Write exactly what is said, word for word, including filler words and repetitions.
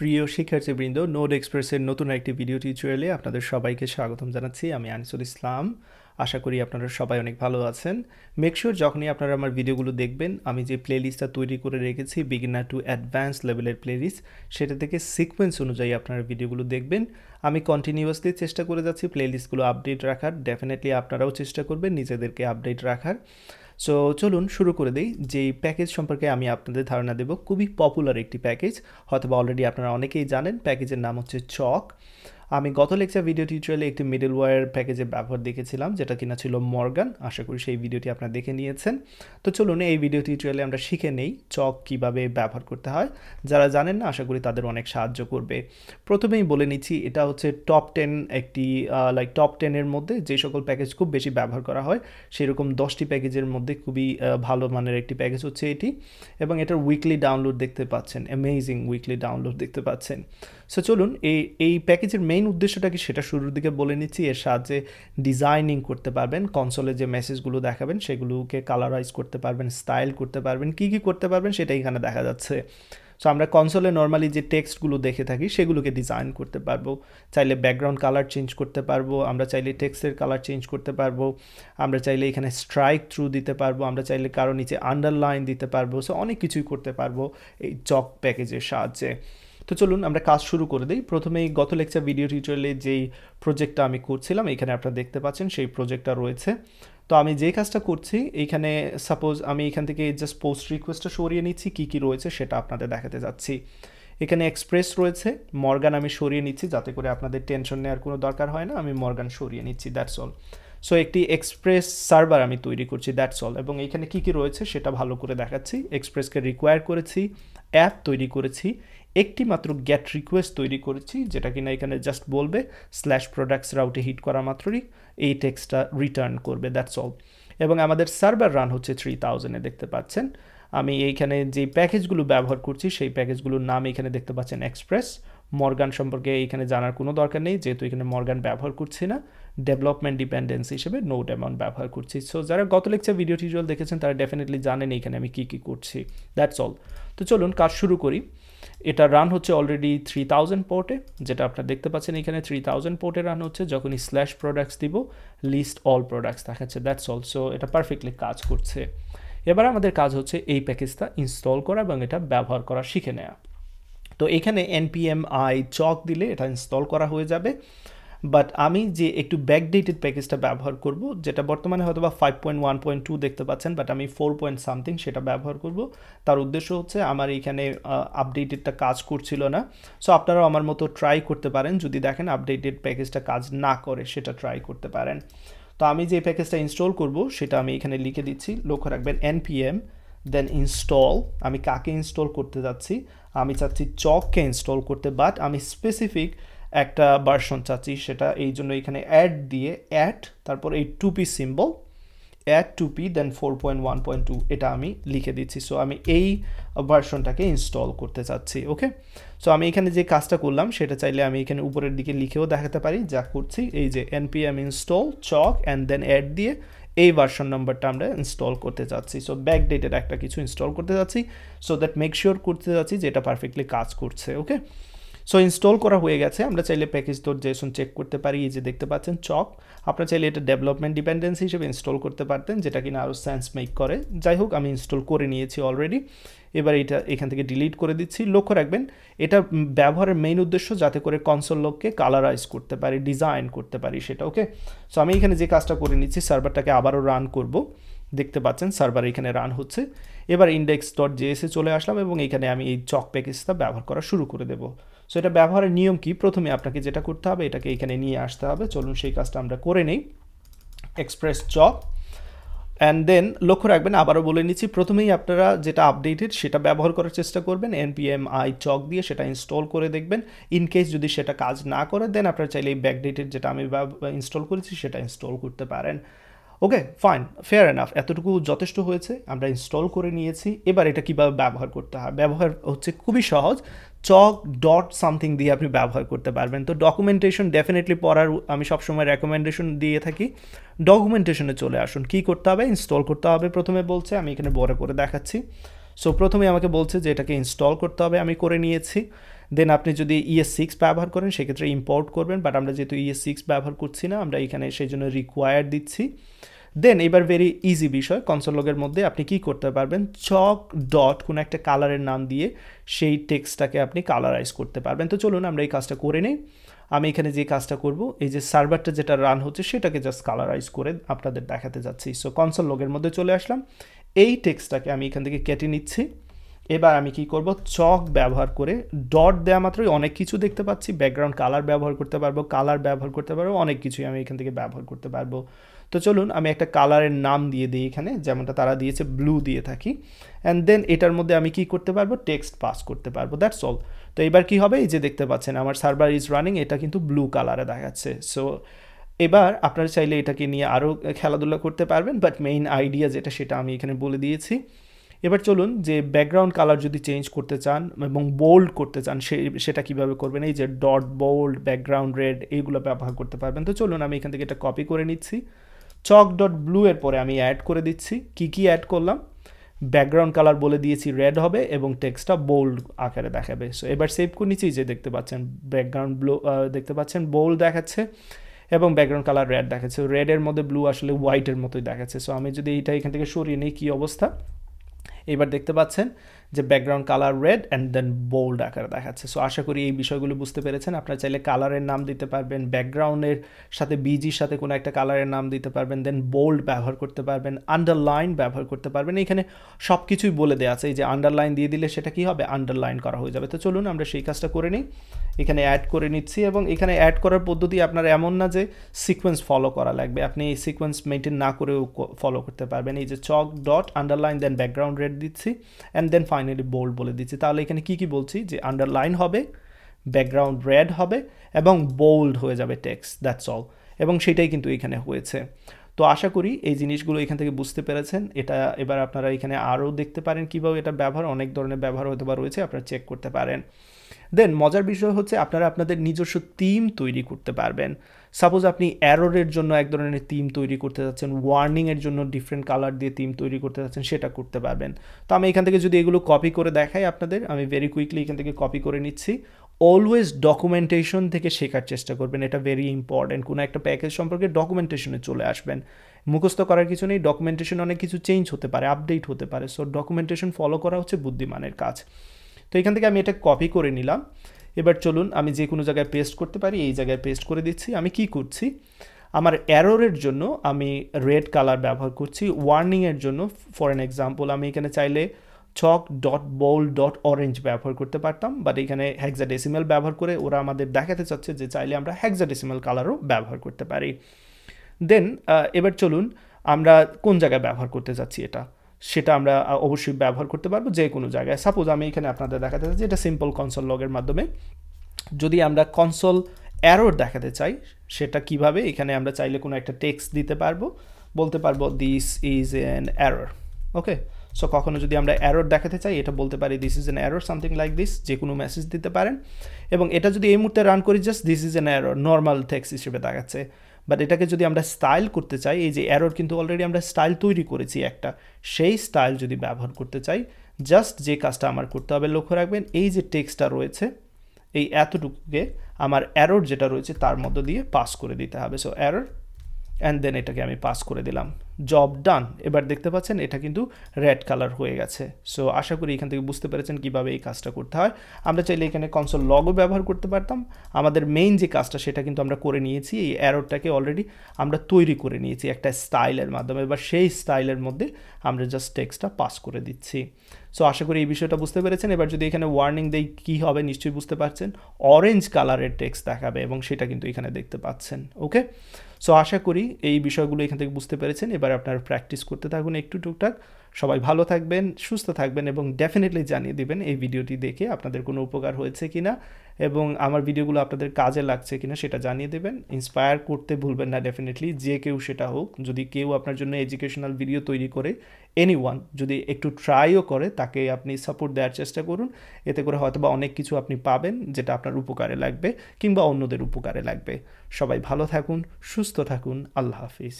প্রিয় শিক্ষার্থীবৃন্দ, নোড এক্সপ্রেসের নতুন একটি ভিডিও টিউটোরিয়ালে আপনাদের সবাইকে স্বাগতম জানাচ্ছি। আমি আনিসুল ইসলাম। আশা করি আপনারা সবাই অনেক ভালো আছেন। মেক শিওর যখনই আপনারা আমার ভিডিওগুলো দেখবেন, আমি যে প্লেলিস্টটা তৈরি করে রেখেছি বিগিনার টু অ্যাডভান্স লেভেলের প্লেলিস্ট, সেটা থেকে সিকোয়েন্স অনুযায়ী আপনারা ভিডিওগুলো দেখবেন। আমি কন্টিনিউয়াসলি চেষ্টা করে যাচ্ছি প্লেলিস্টগুলো আপডেট রাখার। ডেফিনেটলি আপনারাও চেষ্টা করবেন নিজেদেরকে আপডেট রাখার। সো চলুন শুরু করে দিই। যেই প্যাকেজ সম্পর্কে আমি আপনাদের ধারণা দেব, খুবই পপুলার একটি প্যাকেজ, হয়তোবা অলরেডি আপনারা অনেকেই জানেন। প্যাকেজের নাম হচ্ছে চক। আমি গত লেকচার ভিডিও টিউটোরিয়ালে একটি মিডলওয়্যার প্যাকেজের ব্যবহার দেখেছিলাম, যেটা কিনা ছিল মর্গান। আশা করি সেই ভিডিওটি আপনারা দেখে নিয়েছেন। তো চলুন এই ভিডিও টিউটোরিয়ালে আমরা শিখে নেই চক কীভাবে ব্যবহার করতে হয়। যারা জানেন না, আশা করি তাদের অনেক সাহায্য করবে। প্রথমেই বলে নিচ্ছি, এটা হচ্ছে টপ টেন একটি লাইক টপ টেনের মধ্যে যে সকল প্যাকেজ খুব বেশি ব্যবহার করা হয় সেরকম দশটি প্যাকেজের মধ্যে খুবই ভালো মানের একটি প্যাকেজ হচ্ছে এটি, এবং এটার উইকলি ডাউনলোড দেখতে পাচ্ছেন। অ্যামেজিং উইকলি ডাউনলোড দেখতে পাচ্ছেন। সো চলুন এই এই প্যাকেজের মেইন উদ্দেশ্যটা কি সেটা শুরুর দিকে বলে নিচ্ছি। এর সাহায্যে ডিজাইনিং করতে পারবেন, কনসোলে যে মেসেজগুলো দেখাবেন সেগুলোকে কালারাইজ করতে পারবেন, স্টাইল করতে পারবেন, কি কি করতে পারবেন সেটা এখানে দেখা যাচ্ছে। সো আমরা কনসোলে নর্মালি যে টেক্সটগুলো দেখে থাকি সেগুলোকে ডিজাইন করতে পারবো, চাইলে ব্যাকগ্রাউন্ড কালার চেঞ্জ করতে পারবো, আমরা চাইলে টেক্সটের কালার চেঞ্জ করতে পারবো, আমরা চাইলে এখানে স্ট্রাইক থ্রু দিতে পারবো, আমরা চাইলে কারো নিচে আন্ডারলাইন দিতে পারবো। সো অনেক কিছুই করতে পারবো এই চক প্যাকেজের সাহায্যে। তো চলুন আমরা কাজ শুরু করে দিই। প্রথমেই গত লেকচার ভিডিও টিউটোরিয়ালে যেই প্রজেক্টটা আমি করছিলাম এখানে আপনারা দেখতে পাচ্ছেন সেই প্রজেক্টটা রয়েছে। তো আমি যেই কাজটা করছি এইখানে সাপোজ আমি এখান থেকে জাস্ট পোস্ট রিকোয়েস্টটা সরিয়ে নিচ্ছি, কি কি রয়েছে সেটা আপনাদের দেখাতে যাচ্ছি। এখানে এক্সপ্রেস রয়েছে, মর্গান আমি সরিয়ে নিচ্ছি যাতে করে আপনাদের টেনশন নেওয়ার কোনো দরকার হয় না। আমি মর্গান সরিয়ে নিচ্ছি, দ্যাটস অল। সো একটি এক্সপ্রেস সার্ভার আমি তৈরি করছি, দ্যাটস অল। এবং এখানে কী কী রয়েছে সেটা ভালো করে দেখাচ্ছি। এক্সপ্রেসকে রিকোয়ার করেছি, অ্যাপ তৈরি করেছি, একটি মাত্র গেট রিকোয়েস্ট তৈরি করেছি যেটা কিনা এখানে জাস্ট বলবে স্ল্যাশ প্রোডাক্টস রাউটে হিট করা মাত্রই এই টেক্সটটা রিটার্ন করবে, দ্যাটস অল। এবং আমাদের সার্ভার রান হচ্ছে থ্রি থাউজেন্ডে দেখতে পাচ্ছেন। আমি এইখানে যে প্যাকেজগুলো ব্যবহার করছি সেই প্যাকেজগুলোর নাম এখানে দেখতে পাচ্ছেন এক্সপ্রেস। মর্গান সম্পর্কে এইখানে জানার কোনো দরকার নেই যেহেতু এখানে মর্গান ব্যবহার করছি না, ডেভেলপমেন্ট ডিপেন্ডেন্স হিসেবে নোড অ্যামাউন্ট ব্যবহার করছি। সো যারা গত লেকচার ভিডিও টিউটোরিয়াল দেখেছেন তারা ডেফিনেটলি জানেন এখানে আমি কী কী করছি, দ্যাটস অল। তো চলুন কাজ শুরু করি। এটা রান হচ্ছে অলরেডি থ্রি থাউজেন্ড পোর্টে, যেটা আপনারা দেখতে পাচ্ছেন এখানে থ্রি থাউজেন্ড পোর্টে রান হচ্ছে। যখনই স্ল্যাশ প্রোডাক্টস দিব লিস্ট অল প্রোডাক্টস দেখাচ্ছে, দ্যাটস অল। সো এটা পারফেক্টলি কাজ করছে। এবার আমাদের কাজ হচ্ছে এই প্যাকেজটা ইনস্টল করা এবং এটা ব্যবহার করা শিখে নেওয়া। তো এখানে এনপিএম আই চক দিলে এটা ইনস্টল করা হয়ে যাবে। বাট আমি যে একটু ব্যাকডেটেড প্যাকেজটা ব্যবহার করব, যেটা বর্তমানে হয়তো বা five point one point two দেখতে পাচ্ছেন, বাট আমি ফোর পয়েন্ট সামথিং সেটা ব্যবহার করব। তার উদ্দেশ্য হচ্ছে আমার এখানে আপডেটেডটা কাজ করছিল না। সো আপনারাও আমার মতো ট্রাই করতে পারেন, যদি দেখেন আপডেটেড প্যাকেজটা কাজ না করে সেটা ট্রাই করতে পারেন। তো আমি যে প্যাকেজটা ইনস্টল করব সেটা আমি এখানে লিখে দিচ্ছি, লক্ষ্য রাখবেন এনপিএম দেন ইনস্টল। আমি কাকে ইনস্টল করতে যাচ্ছি? আমি চাচ্ছি চককে ইনস্টল করতে, বাট আমি স্পেসিফিক একটা ভার্সন চাচ্ছি। সেটা এই জন্য এখানে অ্যাড দিয়ে অ্যাড তারপর এই টুপি সিম্বল অ্যাড টুপি then four point one point two এটা আমি লিখে দিচ্ছি। সো আমি এই ভার্সনটাকে ইনস্টল করতে চাচ্ছি, ওকে। সো আমি এখানে যে কাজটা করলাম সেটা চাইলে আমি এখানে উপরের দিকে লিখেও দেখাতে পারি, যা করছি এই যে NPM install chalk and then add দিয়ে এই ভার্সন নাম্বারটা আমরা ইনস্টল করতে চাচ্ছি। সো ব্যাকডেটেড একটা কিছু ইনস্টল করতে যাচ্ছি, সো দ্যাট মেক শিওর করতে যাচ্ছি যে এটা পারফেক্টলি কাজ করছে, ওকে। সো ইনস্টল করা হয়ে গেছে। আমরা চাইলে প্যাকেজ ডট জেএসন চেক করতে পারি, এই যে দেখতে পাচ্ছেন চক। আপনারা চাইলে এটা ডেভেলপমেন্ট ডিপেন্ডেন্স হিসেবে ইনস্টল করতে পারতেন, যেটা কিনা আরও সেন্স মেক করে। যাই হোক, আমি ইনস্টল করে নিয়েছি অলরেডি। এবার এটা এখান থেকে ডিলিট করে দিচ্ছি। লক্ষ্য রাখবেন এটা ব্যবহারের মেইন উদ্দেশ্য যাতে করে কনসোল লককে কালারাইজ করতে পারি, ডিজাইন করতে পারি সেটা, ওকে। সো আমি এখানে যে কাজটা করে নিচ্ছি, সার্ভারটাকে আবারও রান করব। দেখতে পাচ্ছেন সার্ভার এখানে রান হচ্ছে। এবার ইন্ডেক্স ডট জেএসে চলে আসলাম এবং এখানে আমি এই চক প্যাকেজটা ব্যবহার করা শুরু করে দেবো। সো এটা ব্যবহারের নিয়ম কি? প্রথমে আপনাকে যেটা করতে হবে এটাকে এখানে নিয়ে আসতে হবে। চলুন সেই কাজটা আমরা করে নেই। এক্সপ্রেস চক অ্যান্ড দেন লক্ষ্য রাখবেন, আবারও বলে নিচ্ছি, প্রথমেই আপনারা যেটা আপডেটেড সেটা ব্যবহার করার চেষ্টা করবেন। এনপিএম আই চক দিয়ে সেটা ইনস্টল করে দেখবেন। ইনকেস যদি সেটা কাজ না করে দেন আপনারা চাইলে এই ব্যাকডেটেড যেটা আমি ইনস্টল করেছি সেটা ইনস্টল করতে পারেন, ওকে। ফাইন, ফেয়ার এনাফ, এতটুকু যথেষ্ট হয়েছে। আমরা ইনস্টল করে নিয়েছি। এবার এটা কীভাবে ব্যবহার করতে হয়? ব্যবহার হচ্ছে খুবই সহজ। চক ডট সামথিং দিয়ে আপনি ব্যবহার করতে পারবেন। তো ডকুমেন্টেশন ডেফিনেটলি পড়ার আমি সবসময় রেকমেন্ডেশন দিয়ে থাকি। ডকুমেন্টেশনে চলে আসুন। কি করতে হবে? ইনস্টল করতে হবে প্রথমে বলছে, আমি এখানে বড় করে দেখাচ্ছি। সো প্রথমে আমাকে বলছে যে এটাকে ইনস্টল করতে হবে, আমি করে নিয়েছি। দেন আপনি যদি E S six ব্যবহার করেন সেক্ষেত্রে ইম্পোর্ট করবেন বাট আমরা যেহেতু E S six ব্যবহার করছি না আমরা এখানে সেজন্য রিকোয়ার্ড দিচ্ছি দেন এবার ভেরি ইজি বিষয় কনসোল লগের মধ্যে আপনি কি করতে পারবেন চক ডট কোন একটা কালারের নাম দিয়ে সেই টেক্সটটাকে আপনি কালারাইজ করতে পারবেন তো চলুন আমরা এই কাজটা করে নেই আমি এখানে যে কাজটা করব এই যে সার্ভারটা যেটা রান হচ্ছে সেটাকে জাস্ট কালারাইজ করে আপনাদের দেখাতে যাচ্ছি সো কনসোল লগের মধ্যে চলে আসলাম এই টেক্সটটাকে আমি এখান থেকে কেটে নিচ্ছি এবার আমি কি করব চক ব্যবহার করে ডট দেয়া মাত্রই অনেক কিছু দেখতে পাচ্ছি ব্যাকগ্রাউন্ড কালার ব্যবহার করতে পারবো কালার ব্যবহার করতে পারবো অনেক কিছুই আমি এখান থেকে ব্যবহার করতে পারবো তো চলুন আমি একটা কালারের নাম দিয়ে দিই এখানে যেমনটা তারা দিয়েছে ব্লু দিয়ে থাকি এন্ড দেন এটার মধ্যে আমি কি করতে পারবো টেক্সট পাস করতে পারবো দ্যাটস অল তো এবার কি হবে এই যে দেখতে পাচ্ছেন আমার সার্ভার ইজ রানিং এটা কিন্তু ব্লু কালারে দেখাচ্ছে সো এবার আপনারা চাইলে এটাকে নিয়ে আরো খেলাধুলা করতে পারবেন বাট মেইন আইডিয়া যেটা সেটা আমি এখানে বলে দিয়েছি এবার চলুন যে ব্যাকগ্রাউন্ড কালার যদি চেঞ্জ করতে চান এবং বোল্ড করতে চান সেটা কিভাবে করবেন এই যে ডট বোল্ড ব্যাকগ্রাউন্ড রেড এইগুলো ব্যবহার করতে পারবেন তো চলুন আমি এখান থেকে এটা কপি করে নিচ্ছি চক ডট ব্লু এর পরে আমি অ্যাড করে দিচ্ছি কি কি অ্যাড করলাম ব্যাকগ্রাউন্ড কালার বলে দিয়েছি রেড হবে এবং টেক্সটটা বোল্ড আকারে দেখাবে সো এবার সেভ করে নিচ্ছি যে দেখতে পাচ্ছেন ব্যাকগ্রাউন্ড ব্লু দেখতে পাচ্ছেন বোল্ড দেখাচ্ছে এবং ব্যাকগ্রাউন্ড কালার রেড দেখাচ্ছে রেড এর মধ্যে ব্লু আসলে হোয়াইটের মতোই দেখাচ্ছে সো আমি যদি এইটা এখান থেকে সরিয়ে নেই কি অবস্থা এবার দেখতে পাচ্ছেন যে background colour red and then bold আকারে দেখাচ্ছে সো আশা করি এই বিষয়গুলো বুঝতে পেরেছেন আপনারা চাইলে কালারের নাম দিতে পারবেন ব্যাকগ্রাউন্ডের সাথে বিজির সাথে কোনো একটা কালারের নাম দিতে পারবেন দেন বোল্ড ব্যবহার করতে পারবেন আন্ডারলাইন ব্যবহার করতে পারবেন এখানে সবকিছুই বলে দেয়া আছে এই যে আন্ডারলাইন দিয়ে দিলে সেটা কি হবে আন্ডারলাইন করা হয়ে যাবে তো চলুন আমরা সেই কাজটা করে নিই এখানে অ্যাড করে নিচ্ছি এবং এখানে অ্যাড করার পদ্ধতি আপনার এমন না যে সিকোয়েন্স ফলো করা লাগবে আপনি এই সিকোয়েন্স মেইনটেইন না করেও ফলো করতে পারবেন এই যে chalk dot underline then background red দিচ্ছি এন্ড দেন ফাইনালি বোল্ড বলে দিচ্ছি তাহলে এখানে কি কি বলছি যে আন্ডারলাইন হবে ব্যাকগ্রাউন্ড রেড হবে এবং বোল্ড হয়ে যাবে টেক্সট দ্যাটস অল এবং সেটাই কিন্তু এখানে হয়েছে তো আশা করি এই জিনিসগুলো এখান থেকে বুঝতে পেরেছেন এটা এবার আপনারা এখানে আরো দেখতে পারেন কিভাবে এটা ব্যবহার অনেক ধরনের ব্যবহার হতে পারে রয়েছে আপনারা চেক করতে পারেন দেন মজার বিষয় হচ্ছে আপনারা আপনাদের নিজস্ব থিম তৈরি করতে পারবেন সাপোজ আপনি এররের জন্য এক ধরনের থিম তৈরি করতে যাচ্ছেন ওয়ার্নিং এর জন্য ডিফারেন্ট কালার দিয়ে থিম তৈরি করতে যাচ্ছেন সেটা করতে পারবেন তো আমি এখান থেকে যদি এগুলো কপি করে দেখাই আপনাদের আমি ভেরি কুইকলি এখান থেকে কপি করে নিচ্ছি অলওয়েজ ডকুমেন্টেশন থেকে শেখার চেষ্টা করবেন এটা ভেরি ইম্পর্টেন্ট কোনো একটা প্যাকেজ সম্পর্কে ডকুমেন্টেশনে চলে আসবেন মুখস্থ করার কিছু নেই ডকুমেন্টেশন অনেক কিছু চেঞ্জ হতে পারে আপডেট হতে পারে সো ডকুমেন্টেশন ফলো করা হচ্ছে বুদ্ধিমানের কাজ তো এখান থেকে আমি এটা কপি করে নিলাম এবার চলুন আমি যে কোনো জায়গায় পেস্ট করতে পারি এই জায়গায় পেস্ট করে দিচ্ছি আমি কি করছি আমার এররের জন্য আমি রেড কালার ব্যবহার করছি ওয়ার্নিংয়ের জন্য ফর অ্যান এক্সাম্পল আমি এখানে চাইলে chalk dot bold dot orange ব্যবহার করতে পারতাম বাট এখানে হেক্সাডেসিমাল ব্যবহার করে ওরা আমাদের দেখাতে চাচ্ছে যে চাইলে আমরা হেক্সাডেসিমাল কালারও ব্যবহার করতে পারি দেন এবার চলুন আমরা কোন জায়গায় ব্যবহার করতে যাচ্ছি এটা সেটা আমরা অবশ্যই ব্যবহার করতে পারবো যে কোনো জায়গায় সাপোজ আমি এখানে আপনাদের দেখাতে চাচ্ছি এটা সিম্পল কনসোল লগের মাধ্যমে যদি আমরা কনসোল এরর দেখাতে চাই সেটা কিভাবে এখানে আমরা চাইলে কোনো একটা টেক্সট দিতে পারবো বলতে পারবো this is an error okay so কখনো যদি আমরা এরর দেখাতে চাই এটা বলতে পারি this is an error something like this যে কোনো মেসেজ দিতে পারেন এবং এটা যদি এই মুহূর্তে রান করি just this is an error normal text হিসেবে দেখাচ্ছে বাট এটাকে যদি আমরা স্টাইল করতে চাই এই যে এরর কিন্তু অলরেডি আমরা স্টাইল তৈরি করেছি একটা সেই স্টাইল যদি ব্যবহার করতে চাই জাস্ট যে কাজটা আমার করতে হবে লক্ষ্য রাখবেন এই যে টেক্সটটা রয়েছে এই এতটুকুকে আমার এরর যেটা রয়েছে তার মধ্য দিয়ে পাস করে দিতে হবে সো এরর অ্যান্ড দেন এটাকে আমি পাস করে দিলাম জব ডান এবার দেখতে পাচ্ছেন এটা কিন্তু রেড কালার হয়ে গেছে সো আশা করি এখান থেকে বুঝতে পেরেছেন কিভাবে এই কাজটা করতে হয় আমরা চাইলে এখানে কনসোল লগও ব্যবহার করতে পারতাম আমাদের মেইন যে কাজটা সেটা কিন্তু আমরা করে নিয়েছি এই এররটাকে অলরেডি আমরা তৈরি করে নিয়েছি একটা স্টাইলের মাধ্যমে এবার সেই স্টাইলের মধ্যে আমরা জাস্ট টেক্সটটা পাস করে দিচ্ছি সো আশা করি এই বিষয়টা বুঝতে পেরেছেন এবার যদি এখানে ওয়ার্নিং দেই কী হবে নিশ্চয়ই বুঝতে পারছেন অরেঞ্জ কালারের টেক্সট দেখাবে এবং সেটা কিন্তু এখানে দেখতে পাচ্ছেন ওকে সো আশা করি এই বিষয়গুলো এখান থেকে বুঝতে পেরেছেন এবার আপনারা প্র্যাকটিস করতে থাকুন একটু টুকটাক সবাই ভালো থাকবেন সুস্থ থাকবেন এবং ডেফিনেটলি জানিয়ে দেবেন এই ভিডিওটি দেখে আপনাদের কোনো উপকার হয়েছে কিনা এবং আমার ভিডিওগুলো আপনাদের কাজে লাগছে কিনা সেটা জানিয়ে দেবেন ইন্সপায়ার করতে ভুলবেন না ডেফিনেটলি যে কেউ সেটা হোক যদি কেউ আপনার জন্য এডুকেশনাল ভিডিও তৈরি করে এনিওয়ান যদি একটু ট্রাইও করে তাকে আপনি সাপোর্ট দেওয়ার চেষ্টা করুন এতে করে হয়তো বা অনেক কিছু আপনি পাবেন যেটা আপনার উপকারে লাগবে কিংবা অন্যদের উপকারে লাগবে সবাই ভালো থাকুন সুস্থ থাকুন আল্লাহ হাফিজ।